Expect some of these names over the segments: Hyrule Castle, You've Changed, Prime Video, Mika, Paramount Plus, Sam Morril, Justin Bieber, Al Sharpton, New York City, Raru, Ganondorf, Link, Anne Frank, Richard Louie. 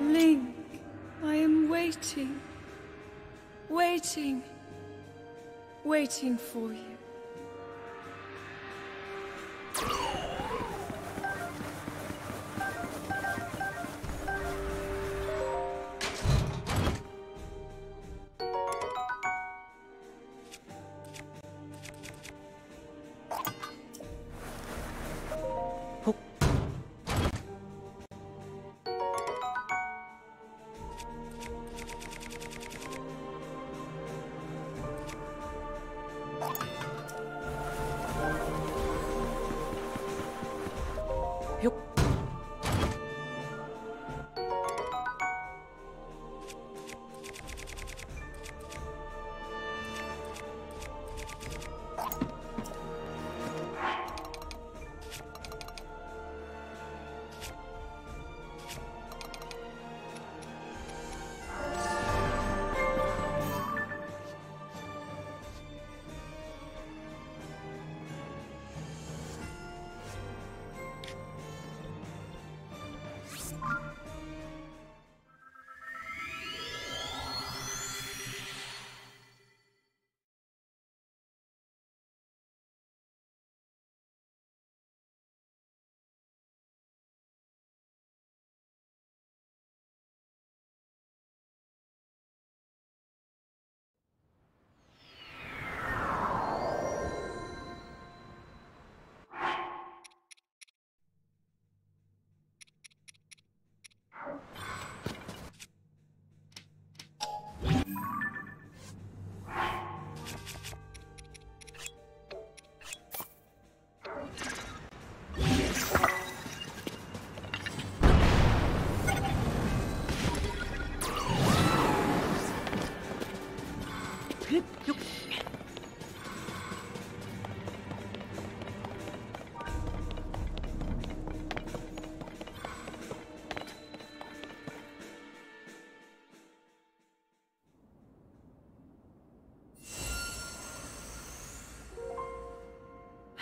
Link, I am waiting, waiting for you.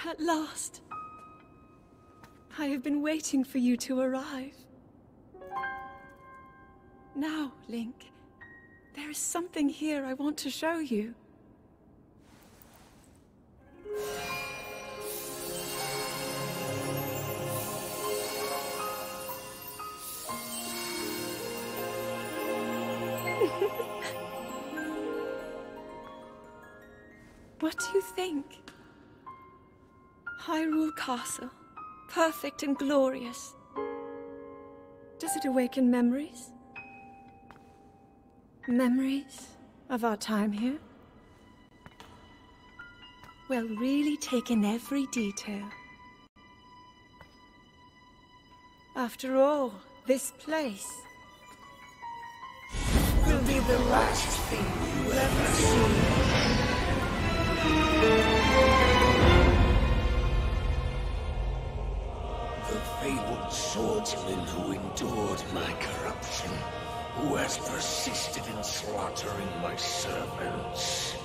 At last, I have been waiting for you to arrive. Now, Link, there is something here I want to show you. What do you think? Hyrule Castle, perfect and glorious. Does it awaken memories? Memories of our time here? We'll really take in every detail. After all, this place will be the last thing you ever see. Fabled swordsman who endured my corruption, who has persisted in slaughtering my servants.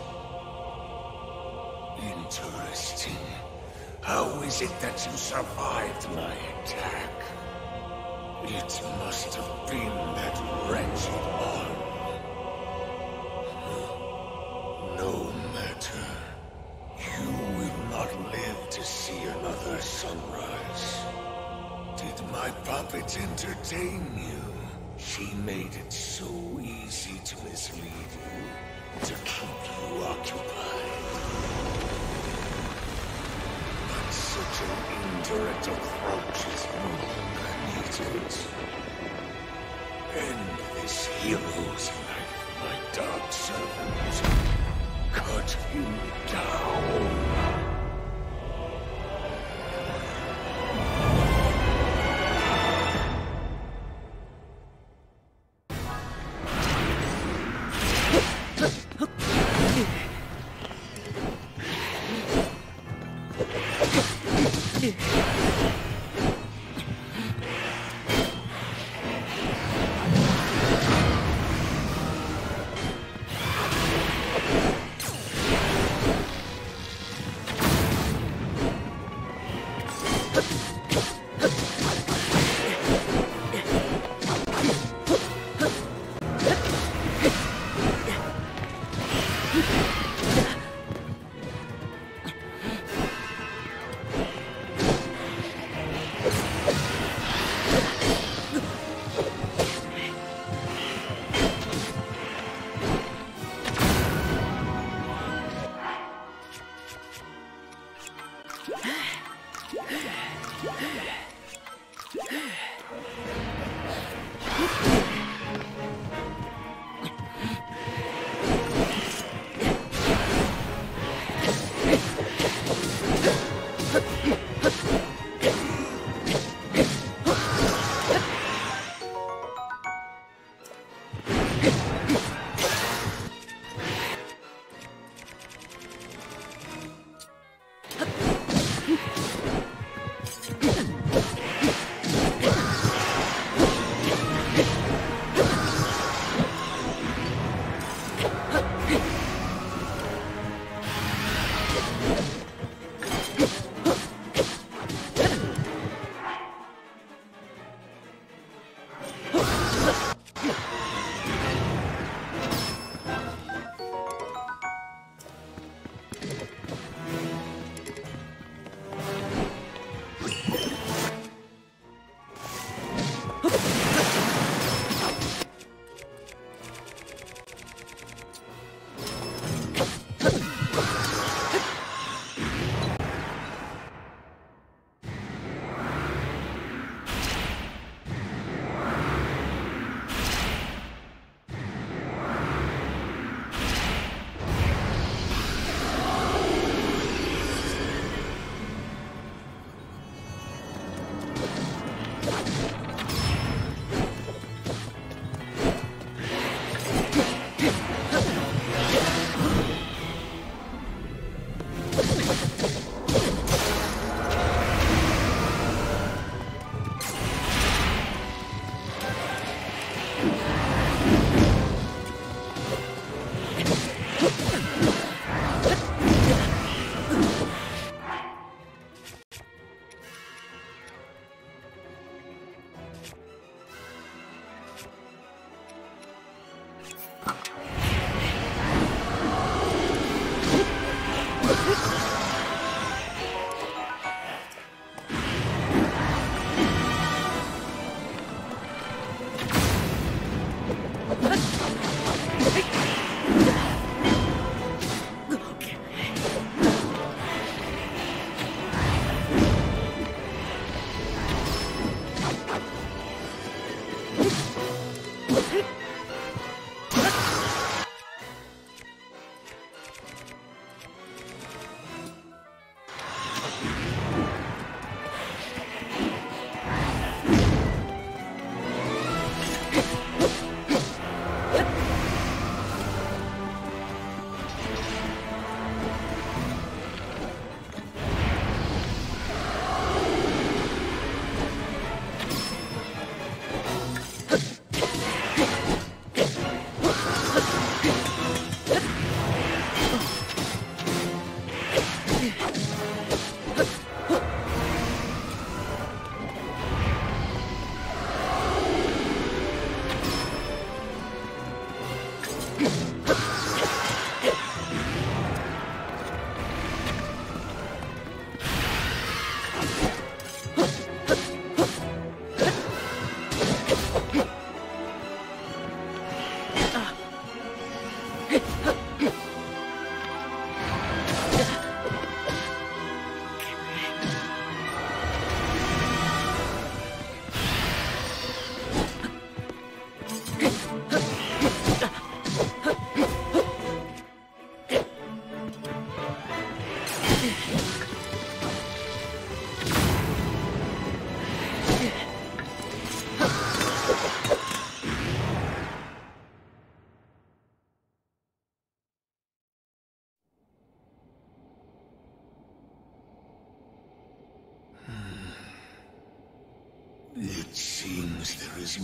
Interesting. How is it that you survived my attack? It must have been that wretched arm. No matter. You will not live to see another sunrise. Did my puppet entertain you? She made it so easy to mislead you, to keep you occupied. But such an indirect approach is more than needed. End this hero's life, my dark servant. Cut him down.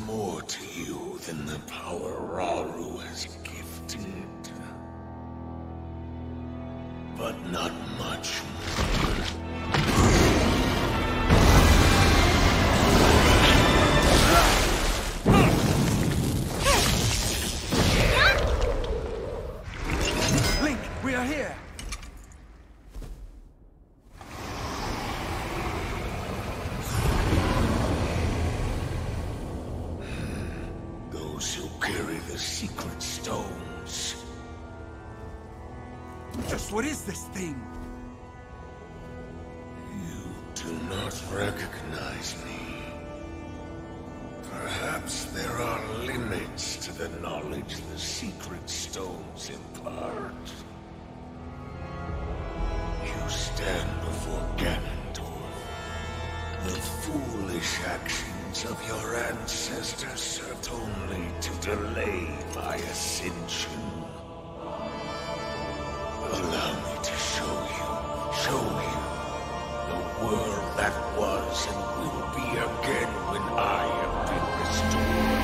More to you than the power Raru has gifted, but not much more. are here. Those who carry the secret stones. Just what is this thing? You do not recognize me. Perhaps there are limits to the knowledge the secret stones impart. You stand before Ganondorf. The foolish actions of your ancestors served only to delay my ascension. Allow me to show you the world that was and will be again when I have been restored.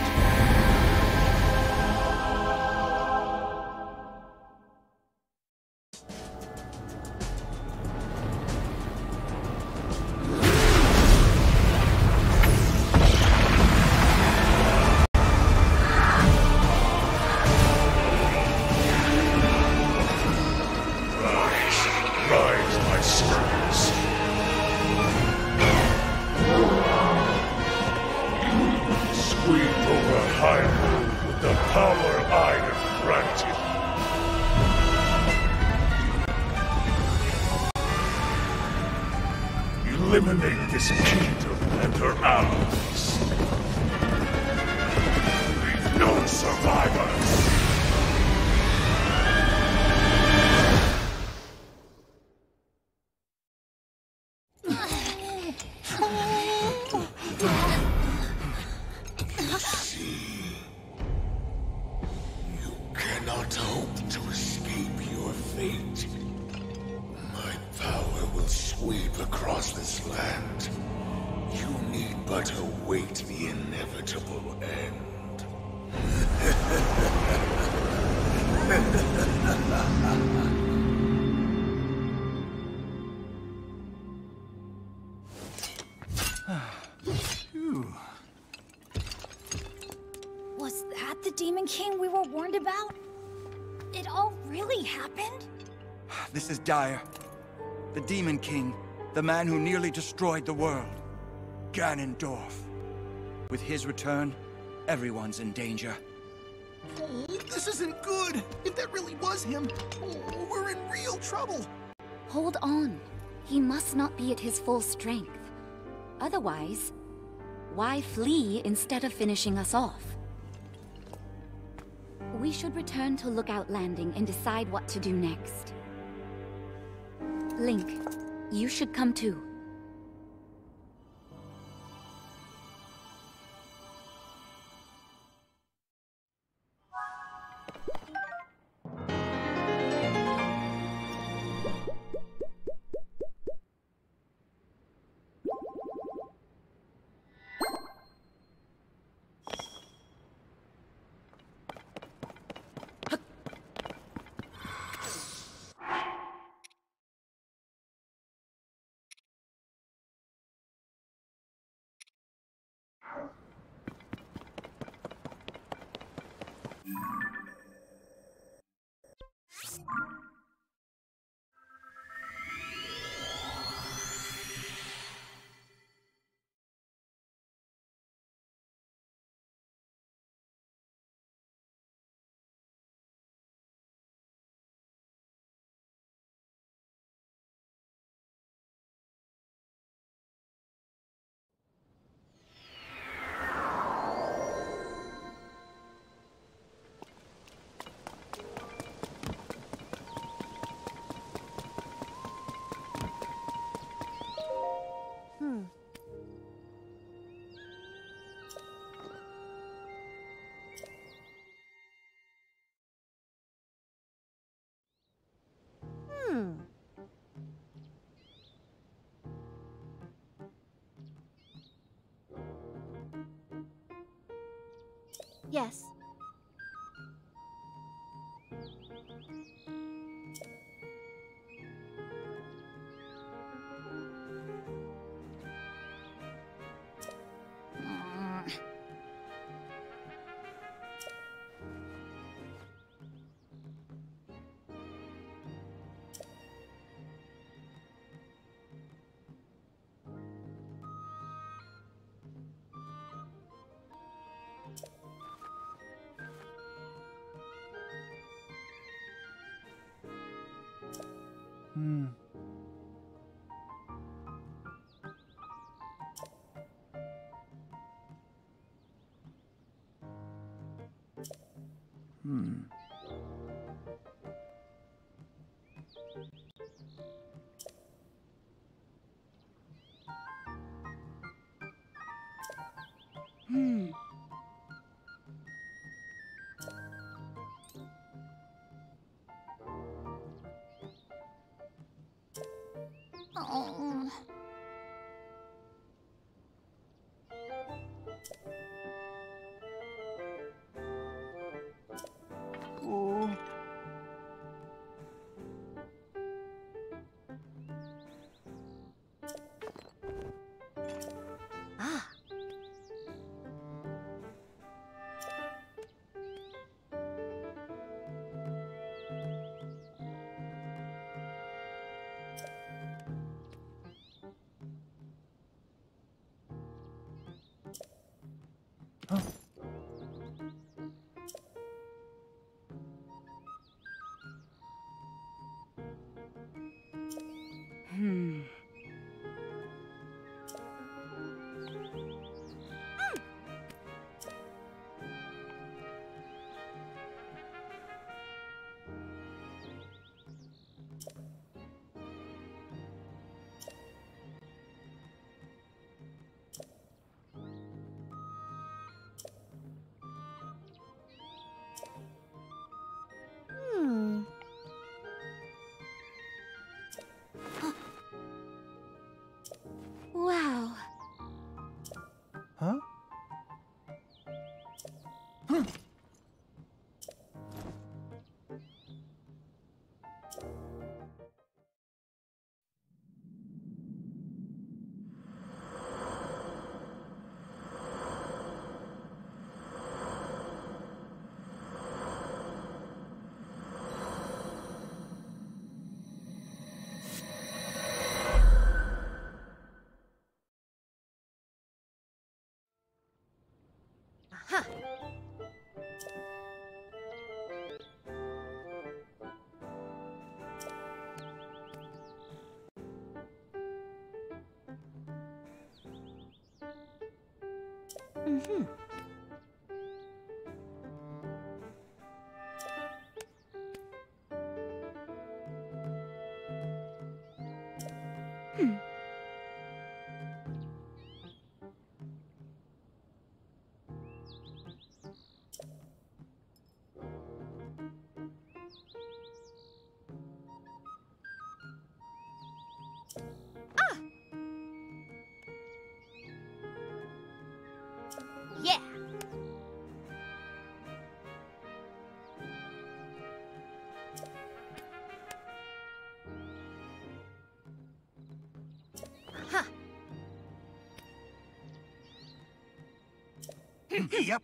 Rise, my servants. Hyrule with the power I have granted. Eliminate this kingdom and her allies. Leave no survivors. Across this land, you need but await the inevitable end. Was that the Demon King we were warned about? It all really happened? This is dire. The Demon King. The man who nearly destroyed the world, Ganondorf. With his return, everyone's in danger. Oh, this isn't good! If that really was him, oh, we're in real trouble! Hold on. He must not be at his full strength. Otherwise, why flee instead of finishing us off? We should return to Lookout Landing and decide what to do next. Link. You should come too. Yes. Yep. Mm-hmm.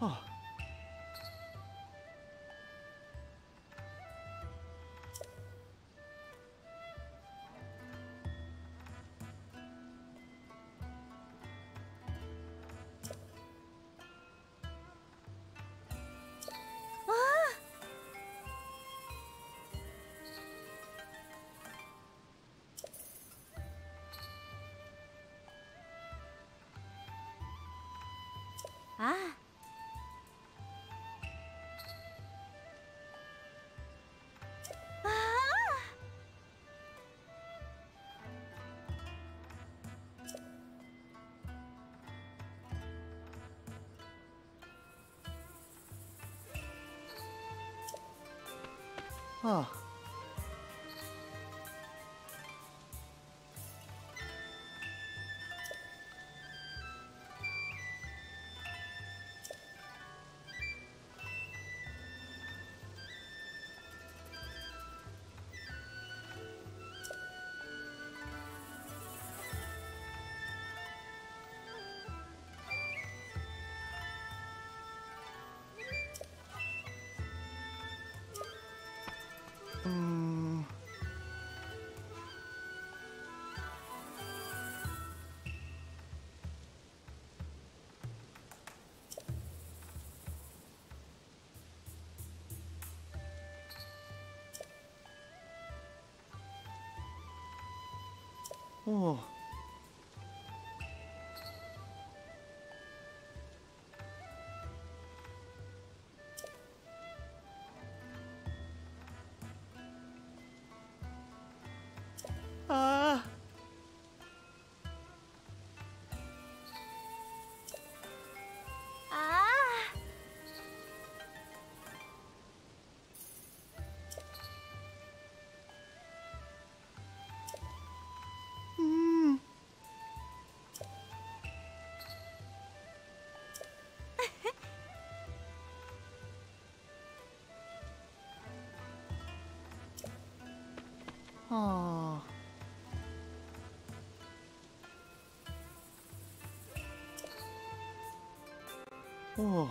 Huh. Ah. Ah. Oh. Oh. Oh.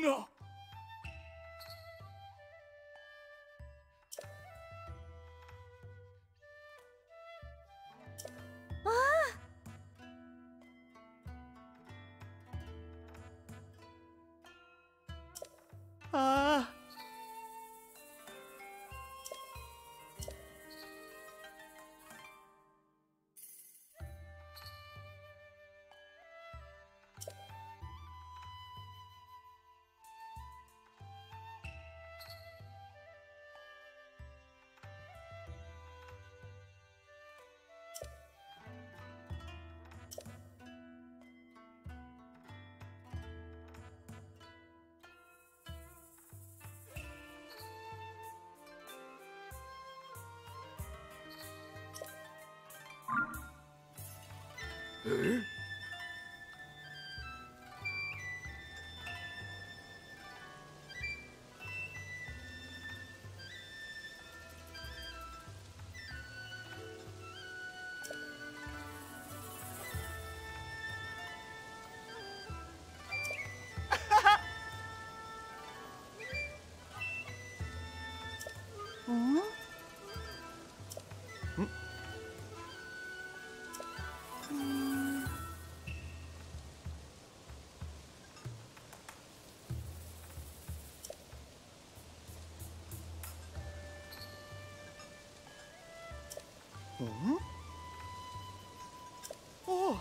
No! Eh? Mm-hmm. Oh.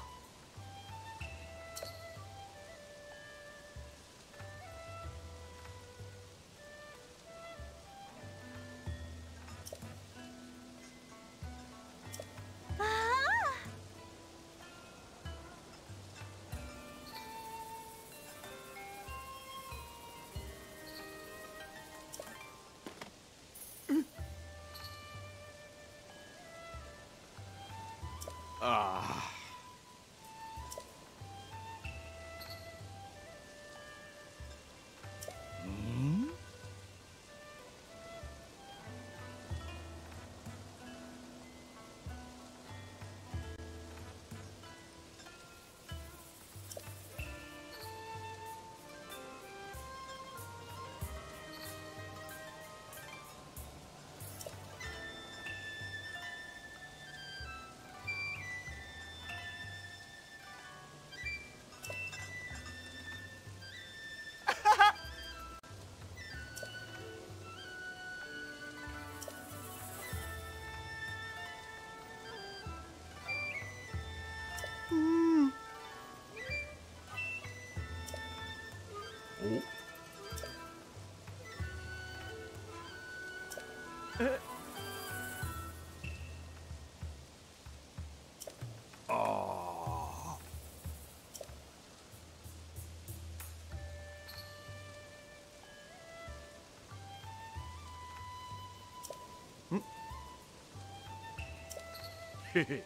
Hehe.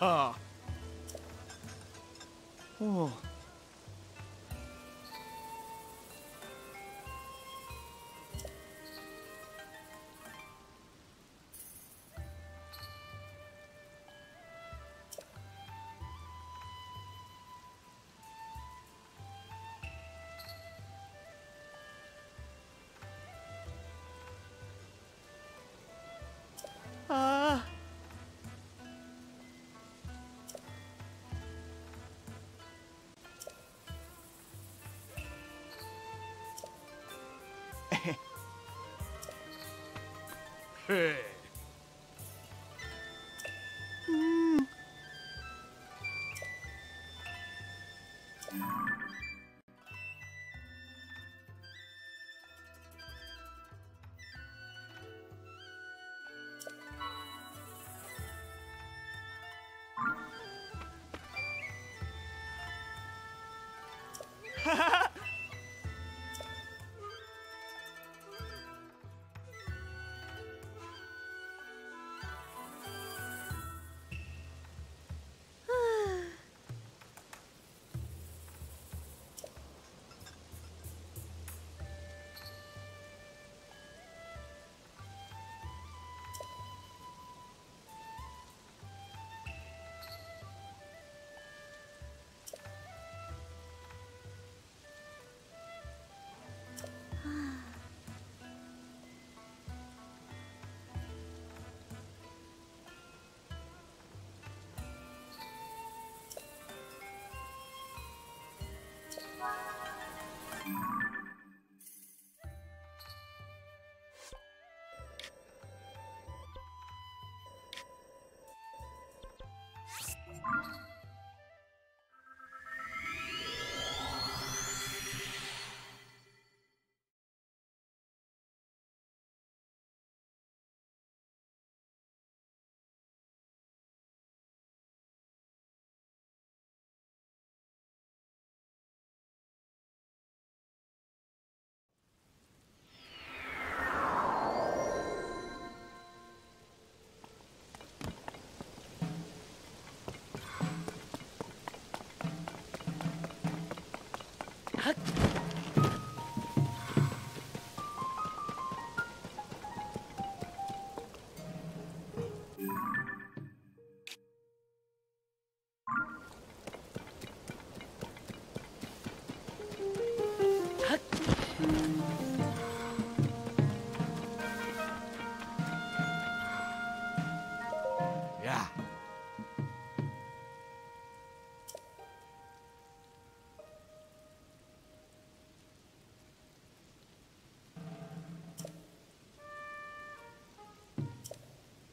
Ah. Oh. Hey.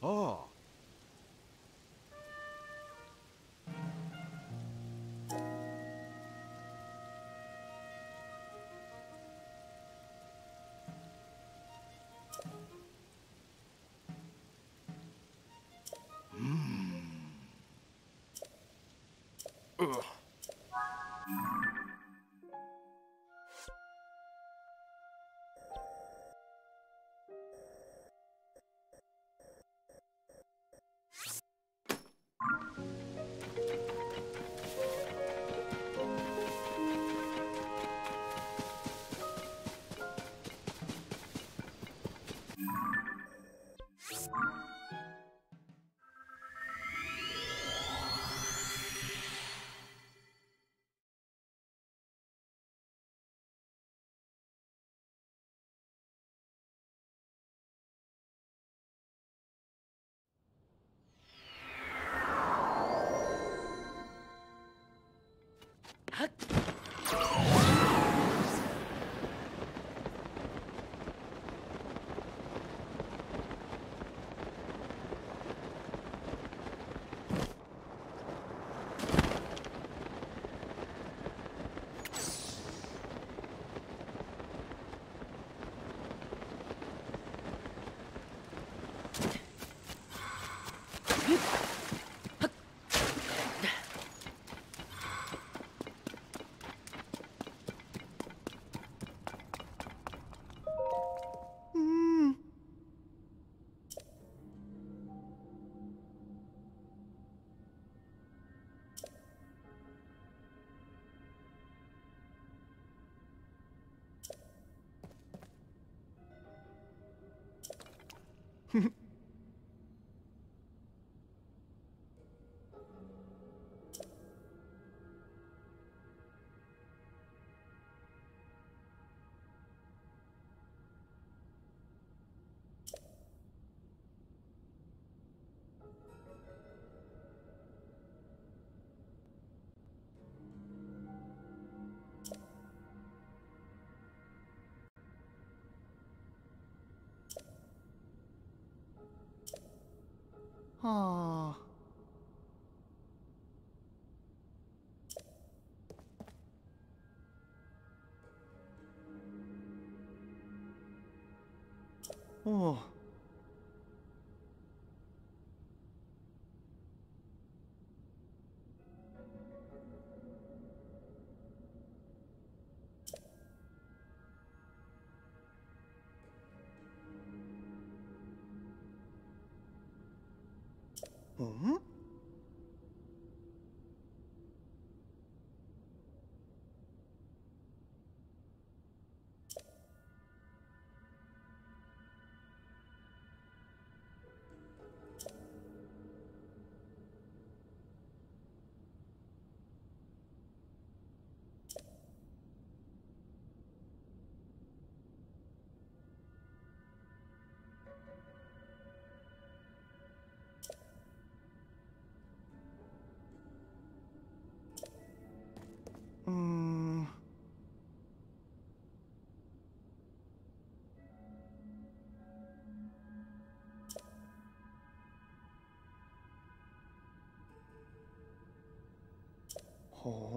Oh. Oh.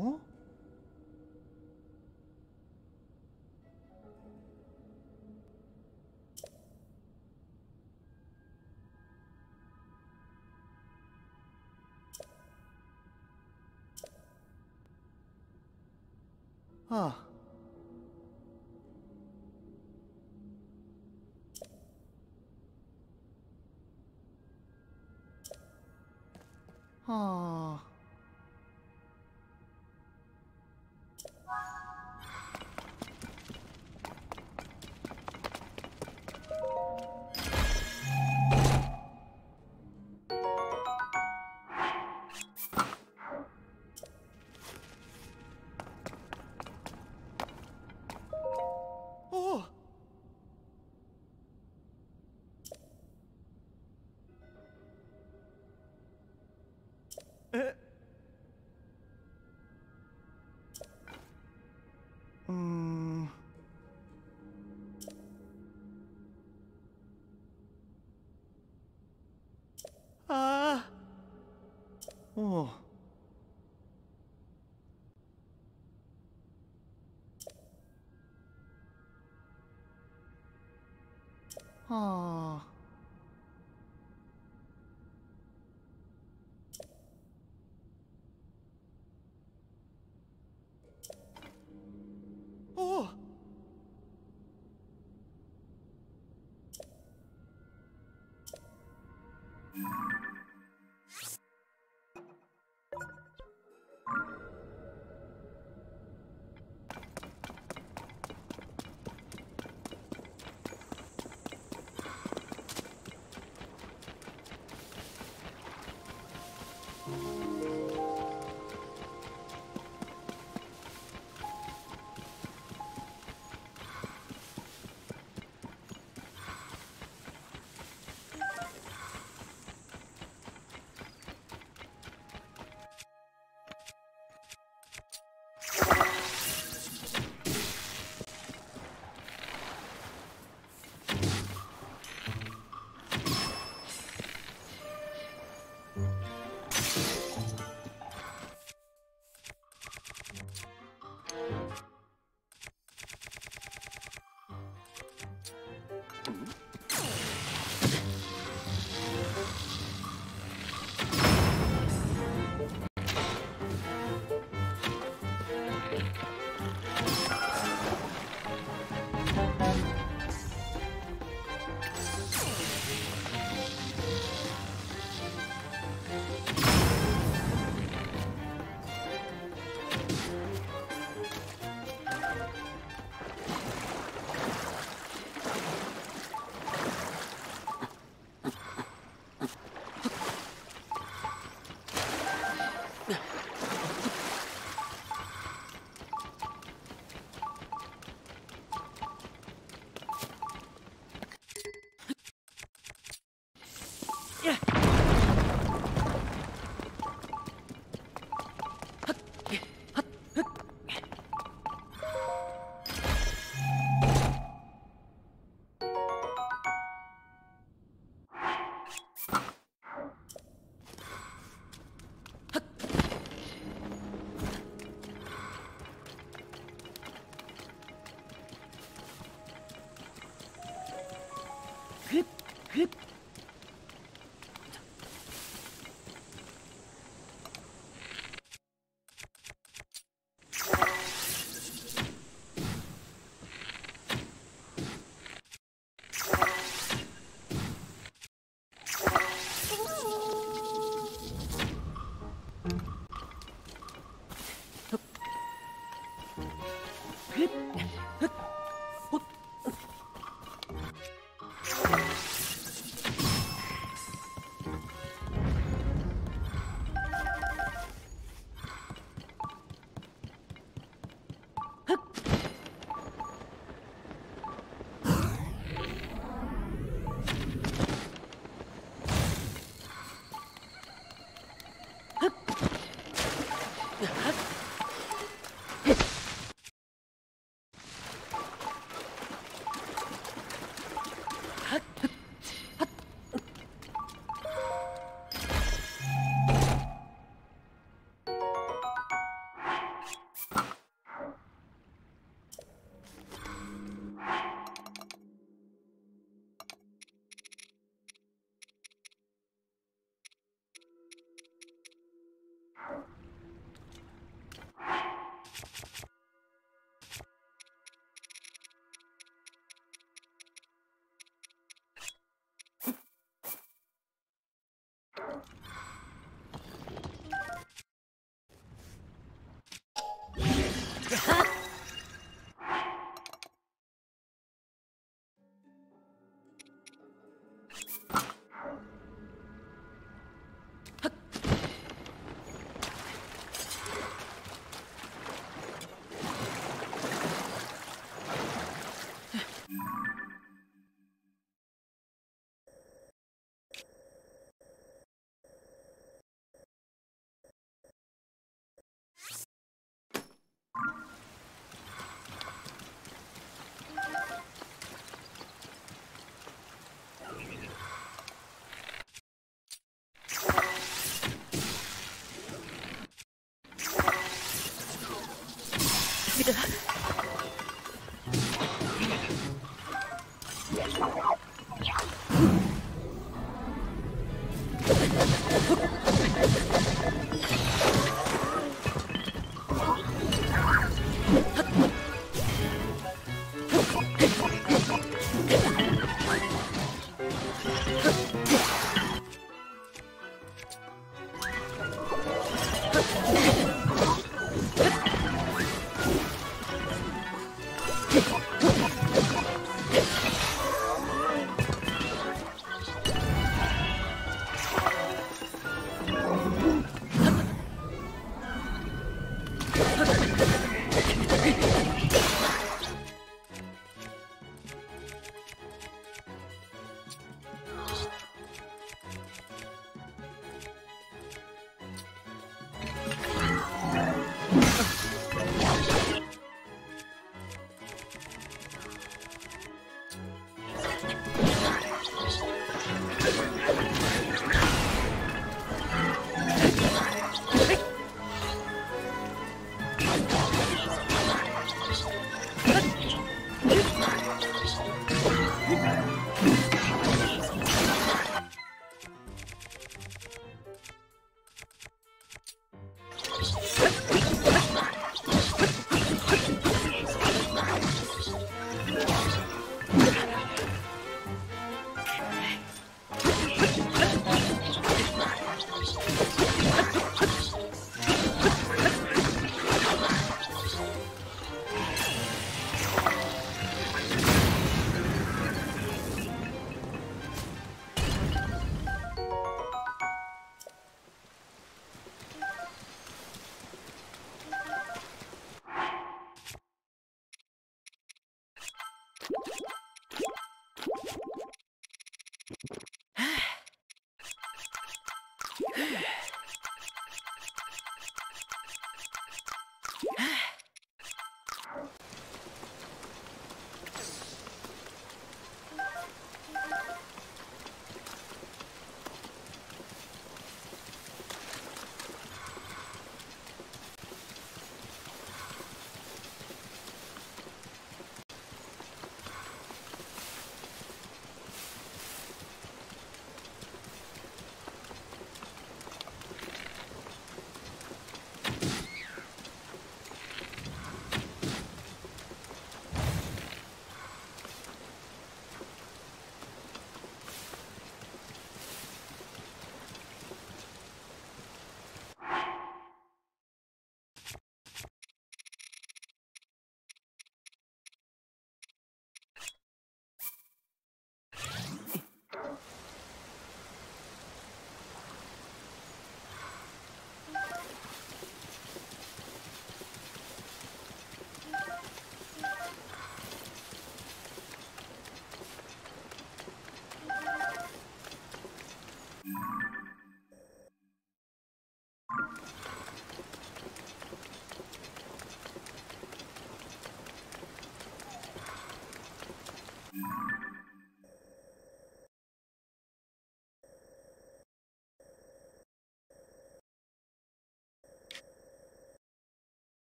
Oh. Mm-hmm. Oh. Ah. Ah. Oh. Ah. Oh.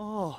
Oh.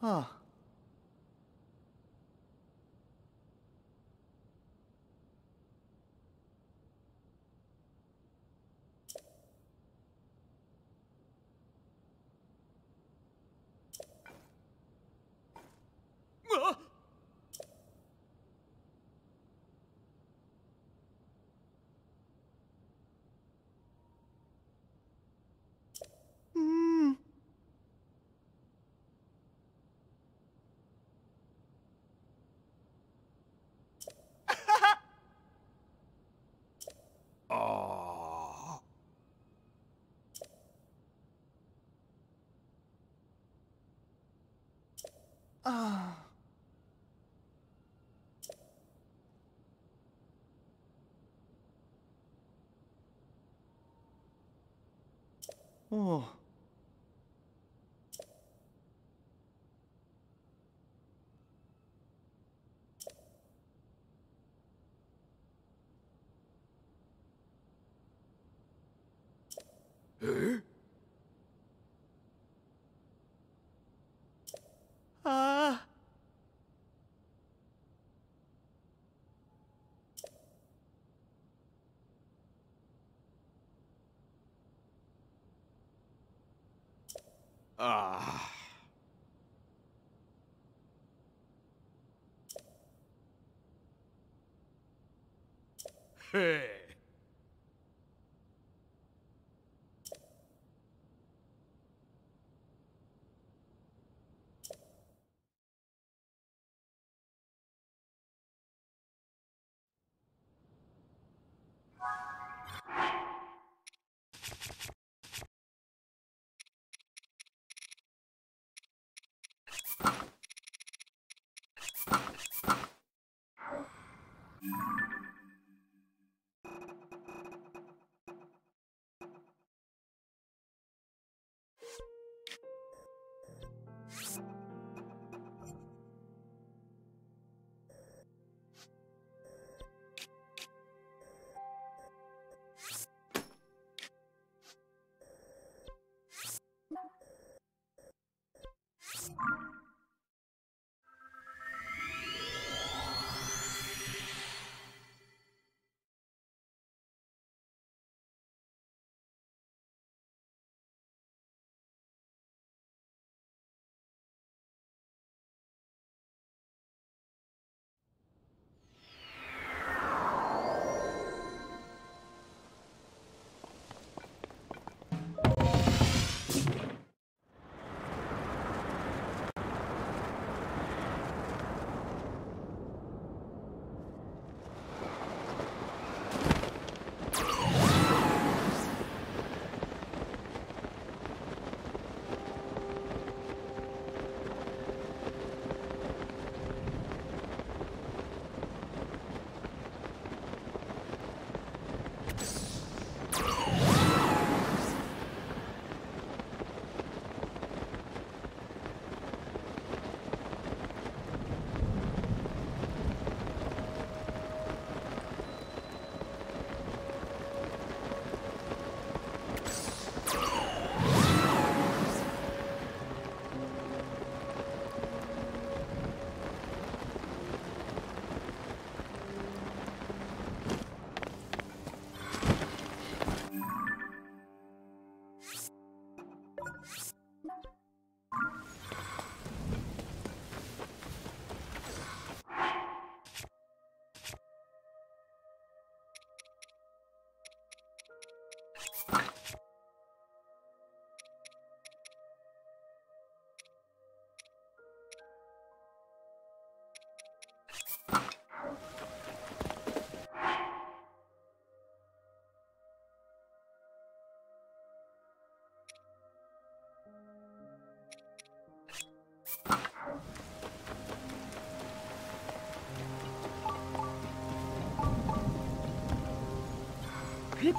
Ah. Oh. Eh? Ah. Ah. Hey. Hip.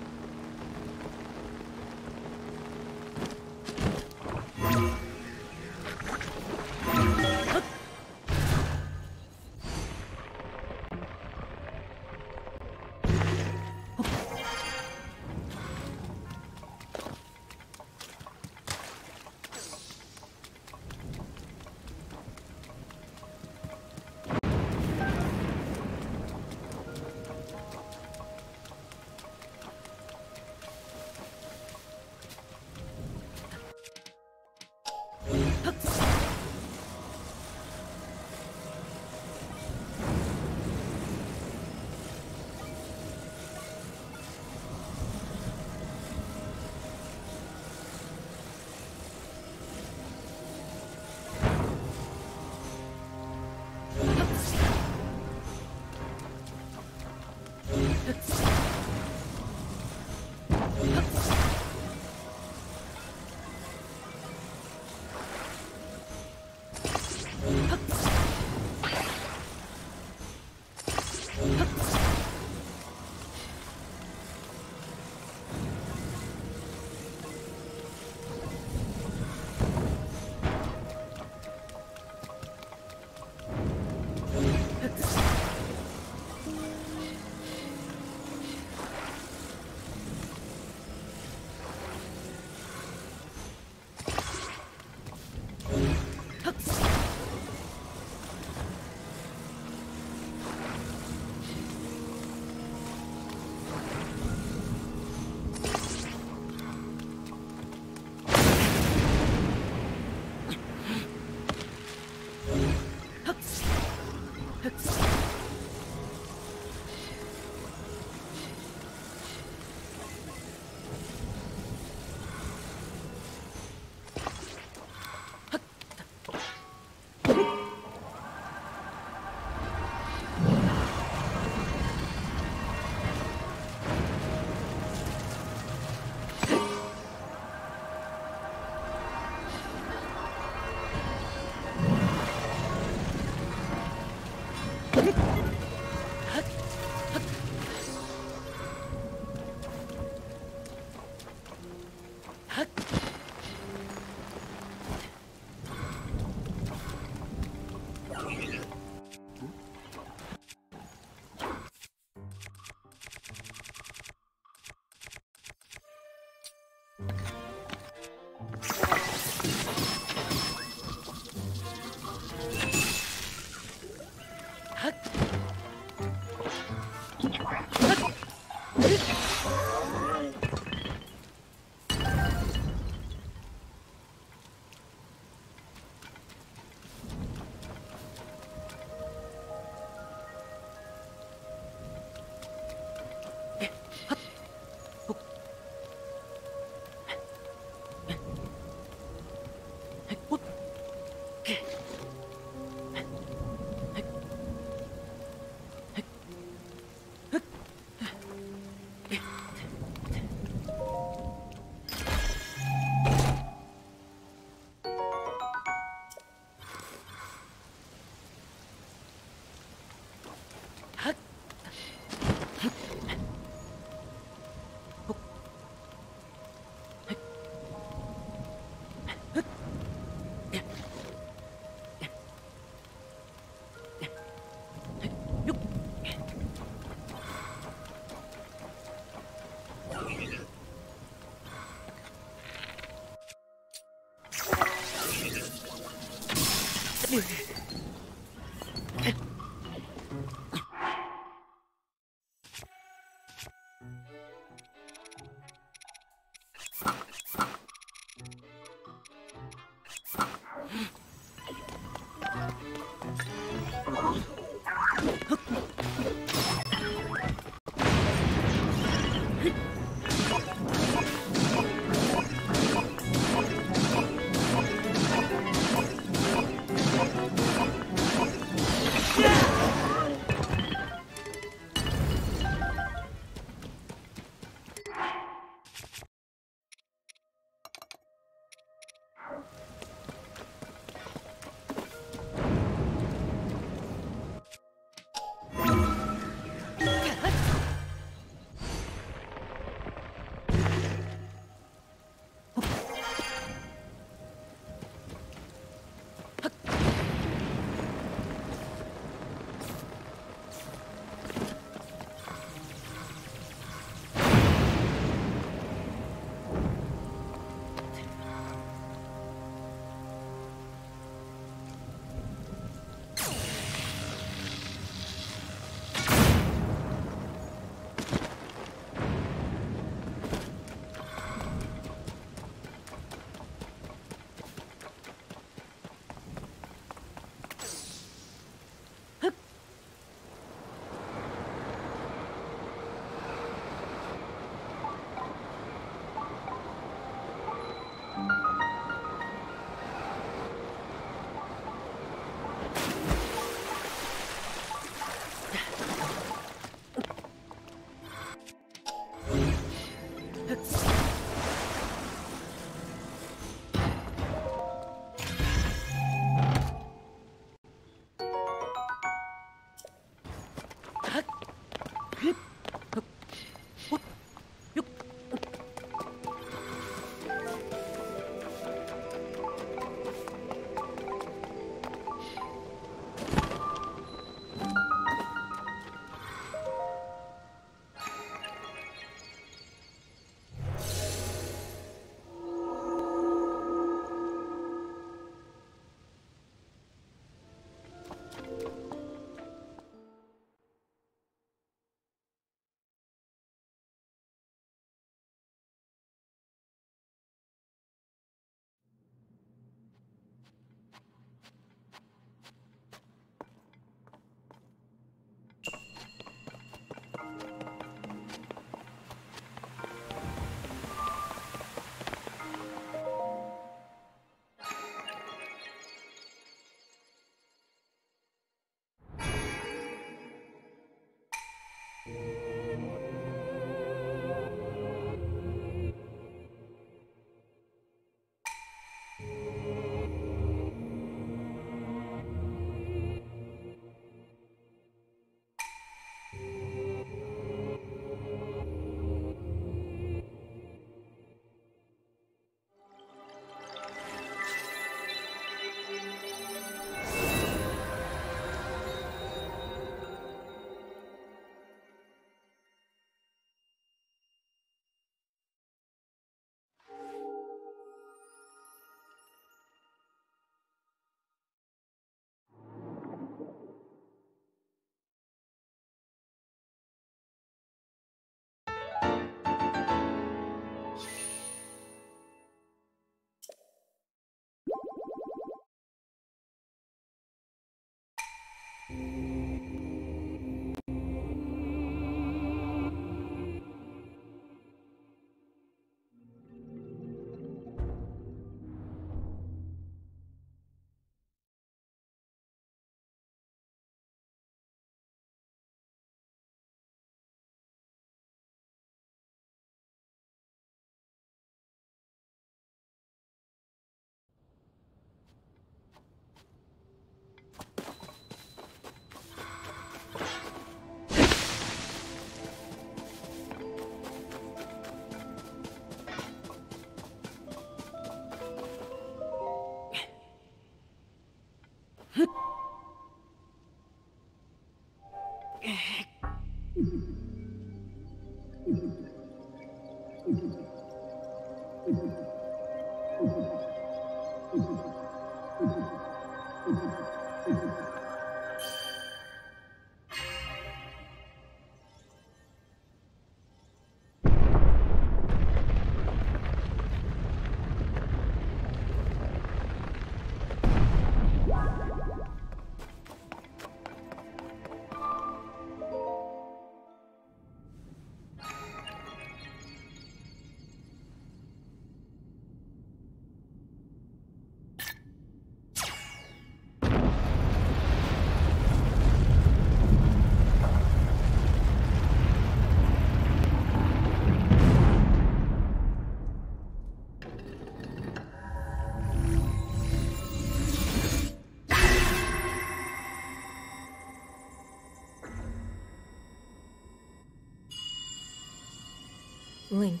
Link,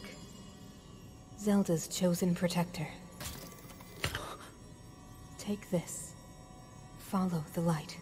Zelda's chosen protector. Take this. Follow the light.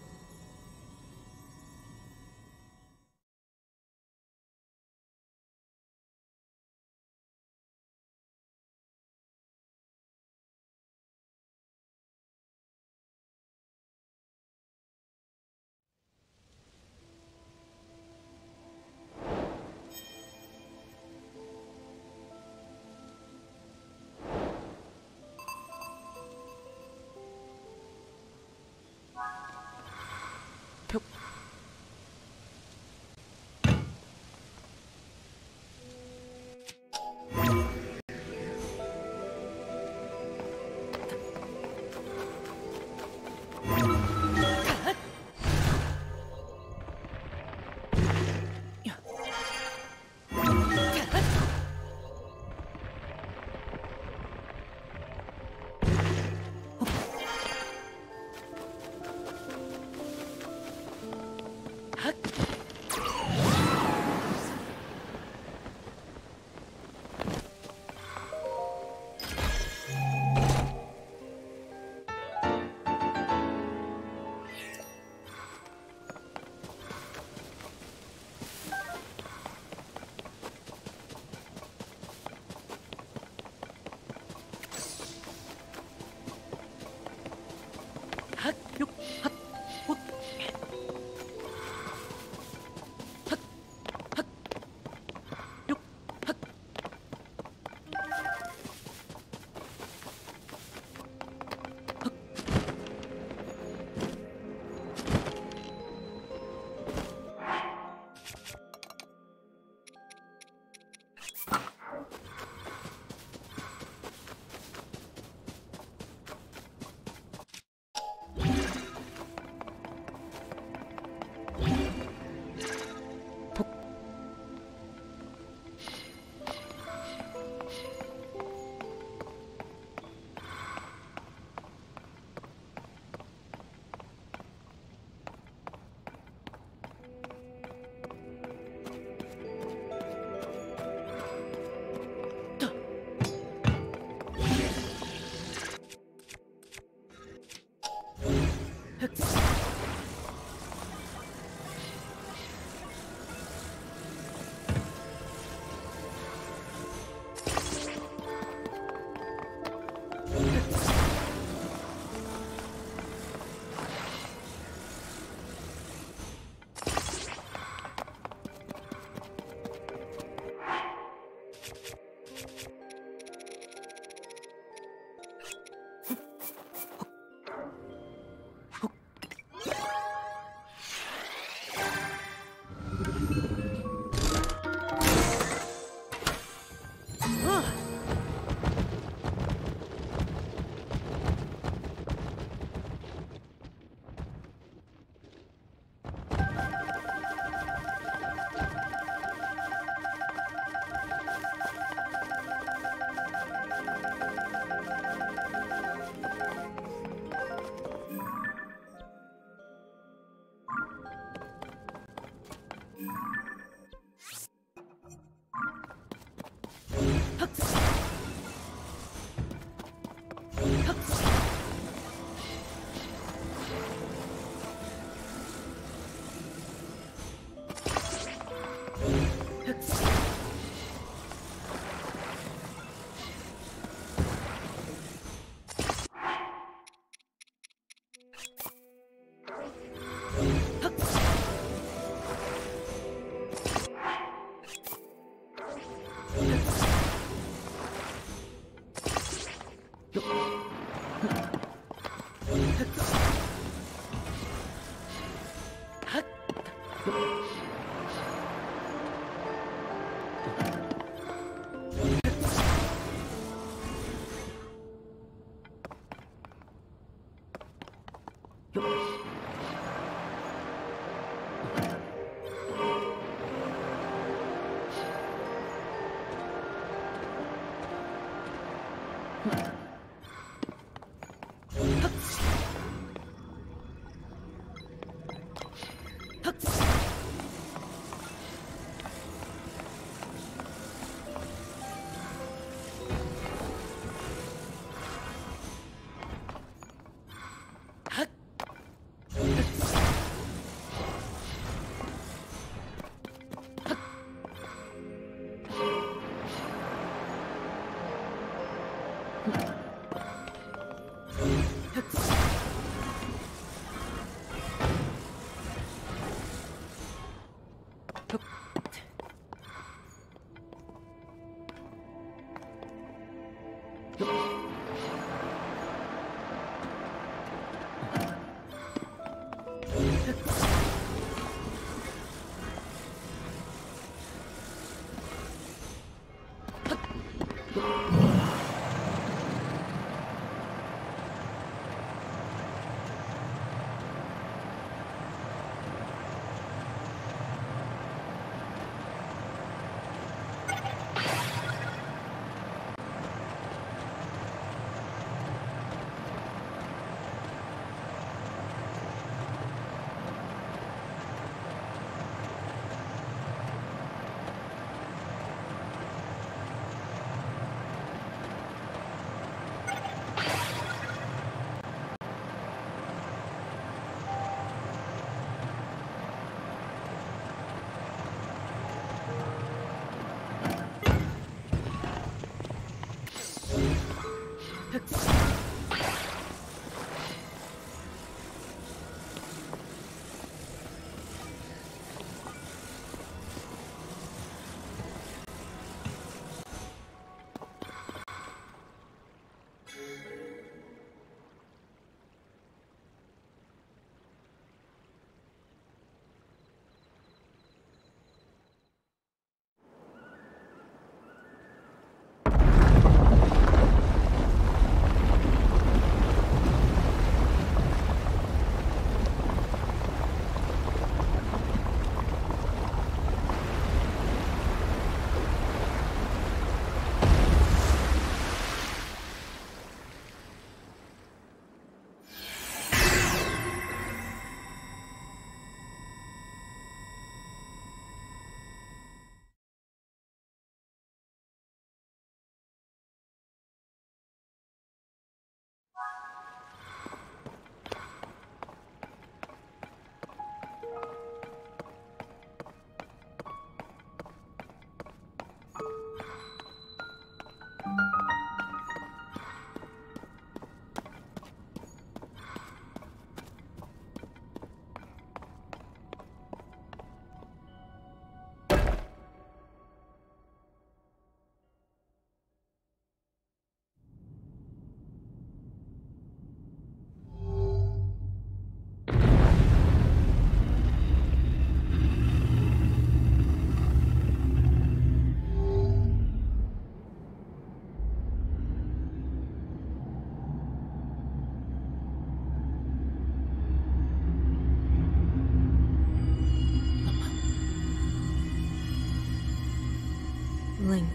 Link,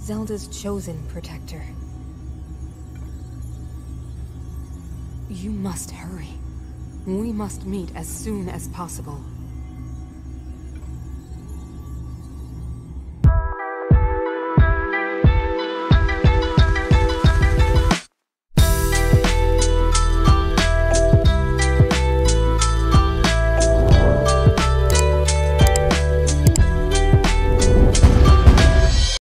Zelda's chosen protector. You must hurry. We must meet as soon as possible.